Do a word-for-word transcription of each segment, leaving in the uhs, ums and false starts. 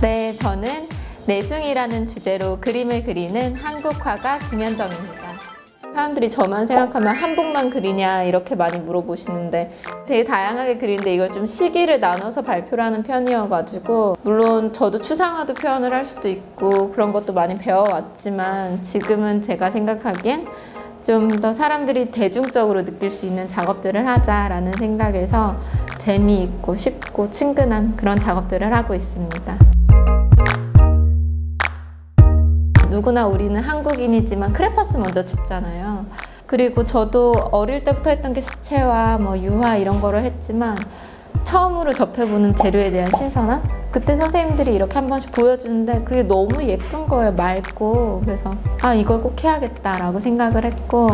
네, 저는 내숭이라는 주제로 그림을 그리는 한국 화가 김현정입니다. 사람들이 저만 생각하면 한복만 그리냐 이렇게 많이 물어보시는데, 되게 다양하게 그리는데 이걸 좀 시기를 나눠서 발표를 하는 편이어가지고, 물론 저도 추상화도 표현을 할 수도 있고 그런 것도 많이 배워왔지만, 지금은 제가 생각하기엔 좀 더 사람들이 대중적으로 느낄 수 있는 작업들을 하자라는 생각에서 재미있고 쉽고 친근한 그런 작업들을 하고 있습니다. 누구나 우리는 한국인이지만 크레파스 먼저 짚잖아요. 그리고 저도 어릴 때부터 했던 게 수채화, 뭐 유화 이런 거를 했지만, 처음으로 접해보는 재료에 대한 신선함? 그때 선생님들이 이렇게 한 번씩 보여주는데 그게 너무 예쁜 거예요, 맑고. 그래서 아, 이걸 꼭 해야겠다라고 생각을 했고,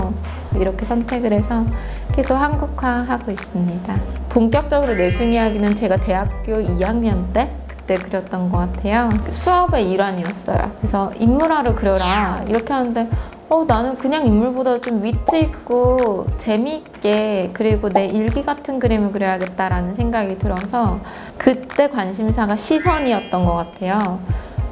이렇게 선택을 해서 계속 한국화하고 있습니다. 본격적으로 내숭 이야기는 제가 대학교 이 학년 때 그때 그렸던 것 같아요. 수업의 일환이었어요. 그래서 인물화를 그려라 이렇게 하는데, 어, 나는 그냥 인물보다 좀 위트 있고 재미있게, 그리고 내 일기 같은 그림을 그려야겠다라는 생각이 들어서, 그때 관심사가 시선이었던 것 같아요.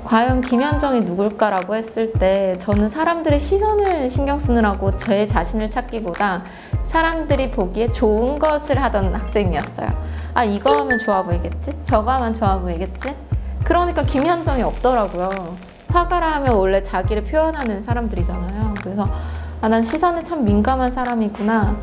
과연 김현정이 누굴까라고 했을 때, 저는 사람들의 시선을 신경 쓰느라고 제 자신을 찾기보다 사람들이 보기에 좋은 것을 하던 학생이었어요. 아, 이거 하면 좋아 보이겠지? 저거 하면 좋아 보이겠지? 그러니까 김현정이 없더라고요. 화가라 하면 원래 자기를 표현하는 사람들이잖아요. 그래서 아, 난 시선에 참 민감한 사람이구나.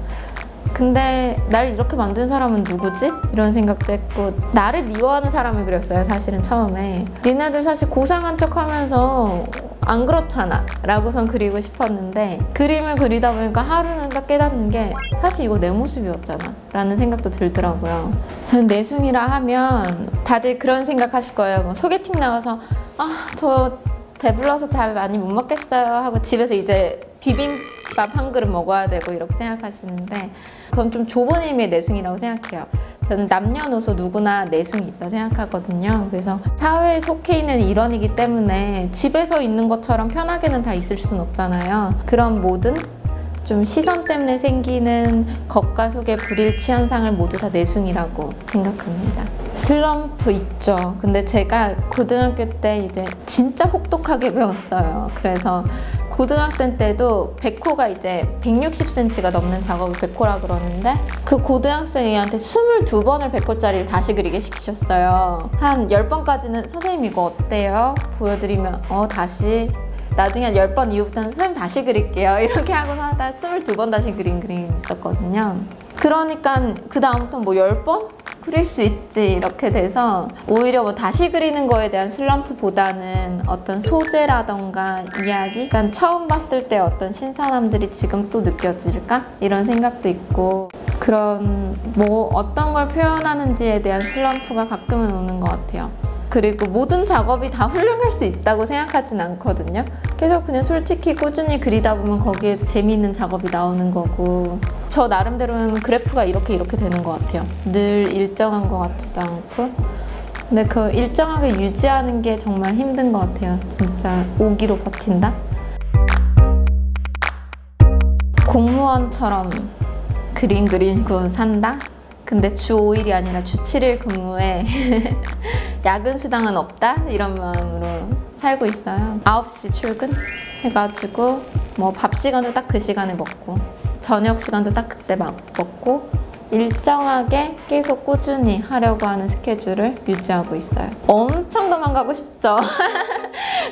근데 날 이렇게 만든 사람은 누구지? 이런 생각도 했고, 나를 미워하는 사람을 그렸어요, 사실은 처음에. 니네들 사실 고상한 척 하면서 안 그렇잖아 라고선 그리고 싶었는데, 그림을 그리다 보니까 하루는 딱 깨닫는 게 사실 이거 내 모습이었잖아 라는 생각도 들더라고요. 저는 내숭이라 하면 다들 그런 생각 하실 거예요. 뭐 소개팅 나가서 아, 저 배불러서 잘 많이 못 먹겠어요 하고 집에서 이제 비빔밥 한 그릇 먹어야 되고 이렇게 생각하시는데, 그건 좀 좁은 의미의 내숭이라고 생각해요. 저는 남녀노소 누구나 내숭이 있다 생각하거든요. 그래서 사회에 속해 있는 일원이기 때문에 집에서 있는 것처럼 편하게는 다 있을 순 없잖아요. 그런 모든 좀 시선 때문에 생기는 겉과 속의 불일치 현상을 모두 다 내숭이라고 생각합니다. 슬럼프 있죠. 근데 제가 고등학교 때 이제 진짜 혹독하게 배웠어요. 그래서 고등학생 때도 백호가 이제 백육십 센티미터가 넘는 작업을 백호라 그러는데, 그 고등학생이한테 이십이 번을 백호짜리를 다시 그리게 시키셨어요. 한 열 번까지는 선생님 이거 어때요? 보여드리면 어, 다시. 나중에 한 열 번 이후부터는 선생님 다시 그릴게요 이렇게 하고서 하다 이십이 번 다시 그린 그림이 있었거든요. 그러니까 그 다음부터는 뭐 열 번 그릴 수 있지 이렇게 돼서, 오히려 뭐 다시 그리는 거에 대한 슬럼프보다는 어떤 소재라던가 이야기, 그러니까 처음 봤을 때 어떤 신선함들이 지금 또 느껴질까? 이런 생각도 있고, 그런 뭐 어떤 걸 표현하는지에 대한 슬럼프가 가끔은 오는 것 같아요. 그리고 모든 작업이 다 훌륭할 수 있다고 생각하진 않거든요. 계속 그냥 솔직히 꾸준히 그리다 보면 거기에 재미있는 작업이 나오는 거고, 저 나름대로는 그래프가 이렇게 이렇게 되는 것 같아요. 늘 일정한 것 같지도 않고. 근데 그 일정하게 유지하는 게 정말 힘든 것 같아요. 진짜 오기로 버틴다? 공무원처럼 그림 그리고 산다? 근데 주 오 일이 아니라 주 칠 일 근무에 야근 수당은 없다? 이런 마음으로 살고 있어요. 아홉 시 출근 해가지고 뭐 밥 시간도 딱 그 시간에 먹고, 저녁 시간도 딱 그때 막 먹고, 일정하게 계속 꾸준히 하려고 하는 스케줄을 유지하고 있어요. 엄청 도망가고 싶죠.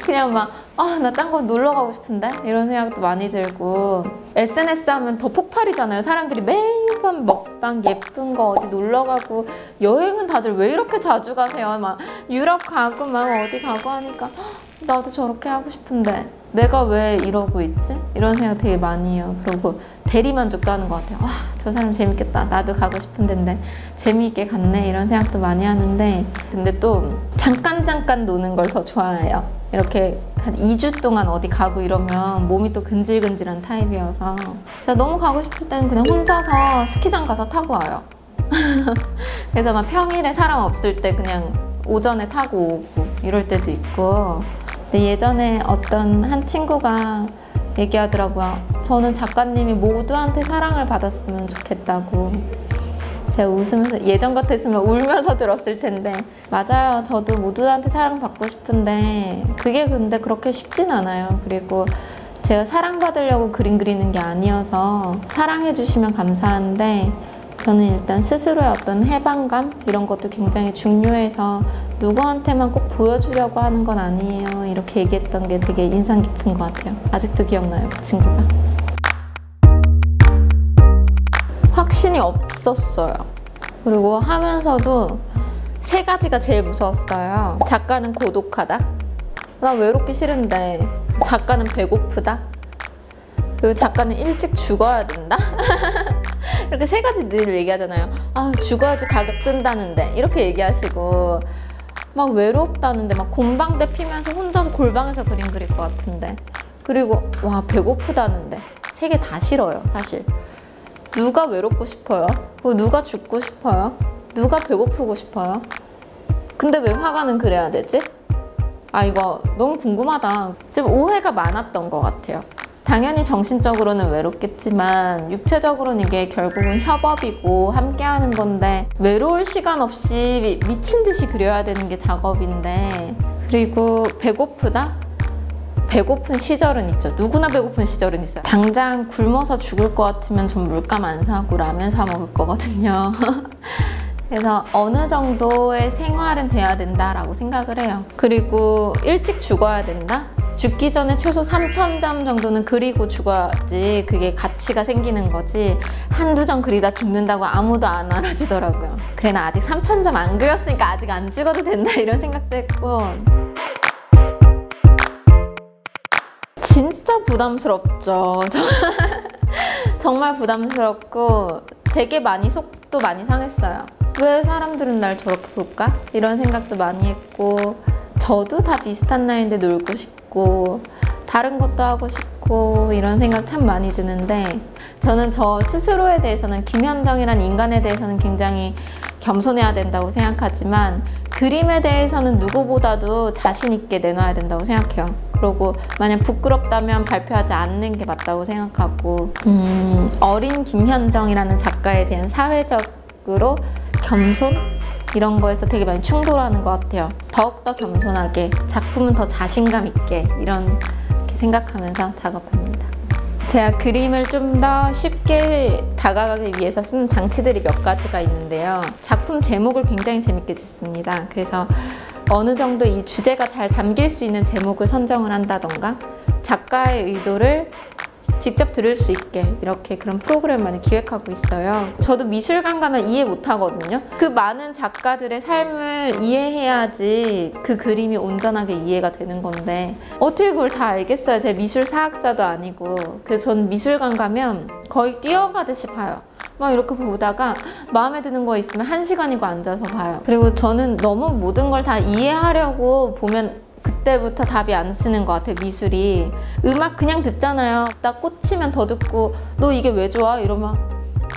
그냥 막 아, 나 딴 거 놀러 가고 싶은데? 이런 생각도 많이 들고, 에스 엔 에스 하면 더 폭발이잖아요. 사람들이 매일 밤 먹방, 예쁜 거 어디 놀러 가고, 여행은 다들 왜 이렇게 자주 가세요? 막 유럽 가고 막 어디 가고 하니까 나도 저렇게 하고 싶은데 내가 왜 이러고 있지? 이런 생각 되게 많이 해요. 그리고 대리만족도 하는 것 같아요. 와, 저 사람 재밌겠다. 나도 가고 싶은데 재미있게 갔네. 이런 생각도 많이 하는데, 근데 또 잠깐 잠깐 노는 걸 더 좋아해요. 이렇게 한 이 주 동안 어디 가고 이러면 몸이 또 근질근질한 타입이어서, 제가 너무 가고 싶을 때는 그냥 혼자서 스키장 가서 타고 와요. 그래서 막 평일에 사람 없을 때 그냥 오전에 타고 오고 이럴 때도 있고. 근데 예전에 어떤 한 친구가 얘기하더라고요. 저는 작가님이 모두한테 사랑을 받았으면 좋겠다고. 제가 웃으면서, 예전 같았으면 울면서 들었을 텐데, 맞아요. 저도 모두한테 사랑받고 싶은데 그게 근데 그렇게 쉽진 않아요. 그리고 제가 사랑받으려고 그림 그리는 게 아니어서 사랑해 주시면 감사한데, 저는 일단 스스로의 어떤 해방감 이런 것도 굉장히 중요해서 누구한테만 꼭 보여주려고 하는 건 아니에요, 이렇게 얘기했던 게 되게 인상 깊은 것 같아요. 아직도 기억나요, 그 친구가. 확신이 없었어요. 그리고 하면서도 세 가지가 제일 무서웠어요. 작가는 고독하다, 나 외롭기 싫은데, 작가는 배고프다, 그리고 작가는 일찍 죽어야 된다. 이렇게 세 가지 늘 얘기하잖아요. 아, 죽어야지 가격 뜬다는데 이렇게 얘기하시고, 막 외롭다는데 막 곰방대 피면서 혼자서 골방에서 그림 그릴 것 같은데, 그리고 와, 배고프다는데. 세 개 다 싫어요. 사실 누가 외롭고 싶어요? 그리고 누가 죽고 싶어요? 누가 배고프고 싶어요? 근데 왜 화가는 그래야 되지? 아, 이거 너무 궁금하다. 좀 오해가 많았던 것 같아요. 당연히 정신적으로는 외롭겠지만 육체적으로는 이게 결국은 협업이고 함께하는 건데, 외로울 시간 없이 미친 듯이 그려야 되는 게 작업인데. 그리고 배고프다? 배고픈 시절은 있죠. 누구나 배고픈 시절은 있어요. 당장 굶어서 죽을 것 같으면 전 물감 안 사고 라면 사 먹을 거거든요. 그래서 어느 정도의 생활은 돼야 된다라고 생각을 해요. 그리고 일찍 죽어야 된다? 죽기 전에 최소 삼천 점 정도는 그리고 죽어야지 그게 가치가 생기는 거지, 한두 점 그리다 죽는다고 아무도 안 알아주더라고요. 그래, 나 아직 삼천 점 안 그렸으니까 아직 안 죽어도 된다, 이런 생각도 했고. 진짜 부담스럽죠. 정말 부담스럽고 되게 많이 속도 많이 상했어요. 왜 사람들은 날 저렇게 볼까? 이런 생각도 많이 했고, 저도 다 비슷한 나이인데 놀고 싶고 다른 것도 하고 싶고 이런 생각 참 많이 드는데, 저는 저 스스로에 대해서는, 김현정이란 인간에 대해서는 굉장히 겸손해야 된다고 생각하지만 그림에 대해서는 누구보다도 자신 있게 내놔야 된다고 생각해요. 그리고 만약 부끄럽다면 발표하지 않는 게 맞다고 생각하고, 음, 어린 김현정이라는 작가에 대한 사회적으로 겸손? 이런 거에서 되게 많이 충돌하는 것 같아요. 더욱더 겸손하게, 작품은 더 자신감 있게, 이런 생각하면서 작업합니다. 제가 그림을 좀 더 쉽게 다가가기 위해서 쓰는 장치들이 몇 가지가 있는데요. 작품 제목을 굉장히 재밌게 짓습니다. 그래서 어느 정도 이 주제가 잘 담길 수 있는 제목을 선정을 한다던가, 작가의 의도를 직접 들을 수 있게 이렇게 그런 프로그램 많이 기획하고 있어요. 저도 미술관 가면 이해 못 하거든요. 그 많은 작가들의 삶을 이해해야지 그 그림이 온전하게 이해가 되는 건데 어떻게 그걸 다 알겠어요. 제가 미술사학자도 아니고. 그래서 전 미술관 가면 거의 뛰어가듯이 봐요. 막 이렇게 보다가 마음에 드는 거 있으면 한 시간이고 앉아서 봐요. 그리고 저는 너무 모든 걸 다 이해하려고 보면 그때부터 답이 안 쓰는 것 같아요, 미술이. 음악 그냥 듣잖아요. 딱 꽂히면 더 듣고, 너 이게 왜 좋아? 이러면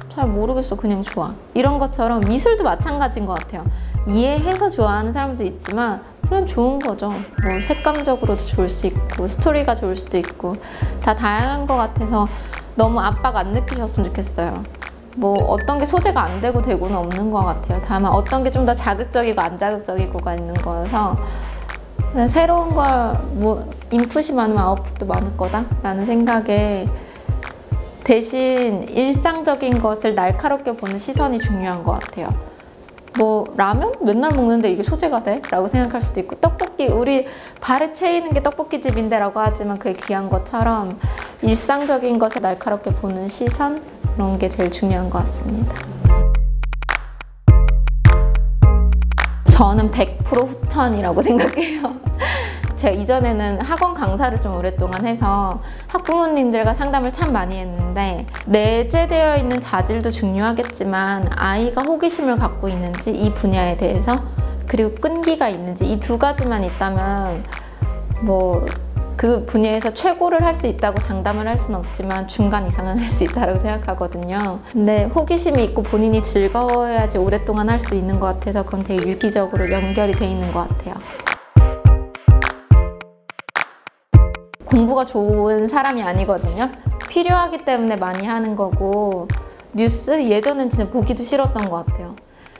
잘 모르겠어, 그냥 좋아. 이런 것처럼 미술도 마찬가지인 것 같아요. 이해해서 좋아하는 사람도 있지만 그냥 좋은 거죠. 뭐 색감적으로도 좋을 수 있고 스토리가 좋을 수도 있고 다 다양한 것 같아서 너무 압박 안 느끼셨으면 좋겠어요. 뭐 어떤 게 소재가 안 되고 되고는 없는 것 같아요. 다만 어떤 게 좀 더 자극적이고 안 자극적이고가 있는 거여서 그냥 새로운 걸, 뭐 인풋이 많으면 아웃풋도 많을 거다 라는 생각에, 대신 일상적인 것을 날카롭게 보는 시선이 중요한 것 같아요. 뭐 라면 맨날 먹는데 이게 소재가 돼? 라고 생각할 수도 있고, 떡볶이 우리 발에 채이는 게 떡볶이집인데 라고 하지만 그게 귀한 것처럼 일상적인 것을 날카롭게 보는 시선, 그런 게 제일 중요한 것 같습니다. 저는 백 퍼센트 후천이라고 생각해요. 제가 이전에는 학원 강사를 좀 오랫동안 해서 학부모님들과 상담을 참 많이 했는데, 내재되어 있는 자질도 중요하겠지만 아이가 호기심을 갖고 있는지 이 분야에 대해서, 그리고 끈기가 있는지, 이 두 가지만 있다면 뭐 그 분야에서 최고를 할 수 있다고 장담을 할 수는 없지만 중간 이상은 할 수 있다고 생각하거든요. 근데 호기심이 있고 본인이 즐거워야지 오랫동안 할 수 있는 것 같아서 그건 되게 유기적으로 연결이 돼 있는 것 같아요. 공부가 좋은 사람이 아니거든요. 필요하기 때문에 많이 하는 거고, 뉴스 예전엔 진짜 보기도 싫었던 것 같아요.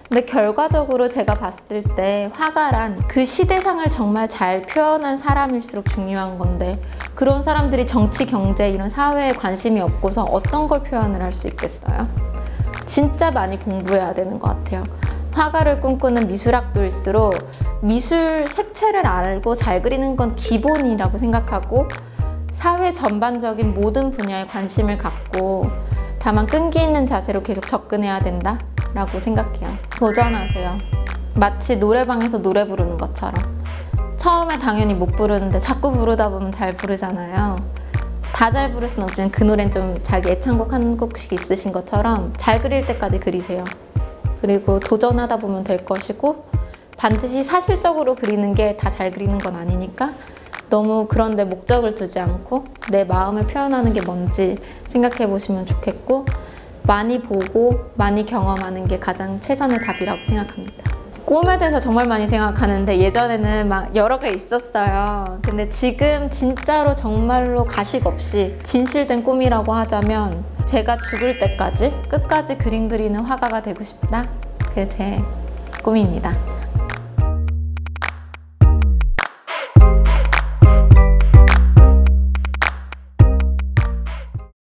근데 결과적으로 제가 봤을 때 화가란 그 시대상을 정말 잘 표현한 사람일수록 중요한 건데, 그런 사람들이 정치, 경제 이런 사회에 관심이 없고서 어떤 걸 표현을 할 수 있겠어요? 진짜 많이 공부해야 되는 것 같아요. 화가를 꿈꾸는 미술학도일수록 미술 색채를 알고 잘 그리는 건 기본이라고 생각하고, 사회 전반적인 모든 분야에 관심을 갖고 다만 끈기 있는 자세로 계속 접근해야 된다 라고 생각해요. 도전하세요. 마치 노래방에서 노래 부르는 것처럼 처음에 당연히 못 부르는데 자꾸 부르다 보면 잘 부르잖아요. 다 잘 부를 순 없지만 그 노래는 좀 자기 애창곡 한 곡씩 있으신 것처럼 잘 그릴 때까지 그리세요. 그리고 도전하다 보면 될 것이고, 반드시 사실적으로 그리는 게 다 잘 그리는 건 아니니까 너무 그런데 목적을 두지 않고 내 마음을 표현하는 게 뭔지 생각해 보시면 좋겠고, 많이 보고 많이 경험하는 게 가장 최선의 답이라고 생각합니다. 꿈에 대해서 정말 많이 생각하는데 예전에는 막 여러 개 있었어요. 근데 지금 진짜로 정말로 가식 없이 진실된 꿈이라고 하자면, 제가 죽을 때까지 끝까지 그림 그리는 화가가 되고 싶다. 그게 제 꿈입니다.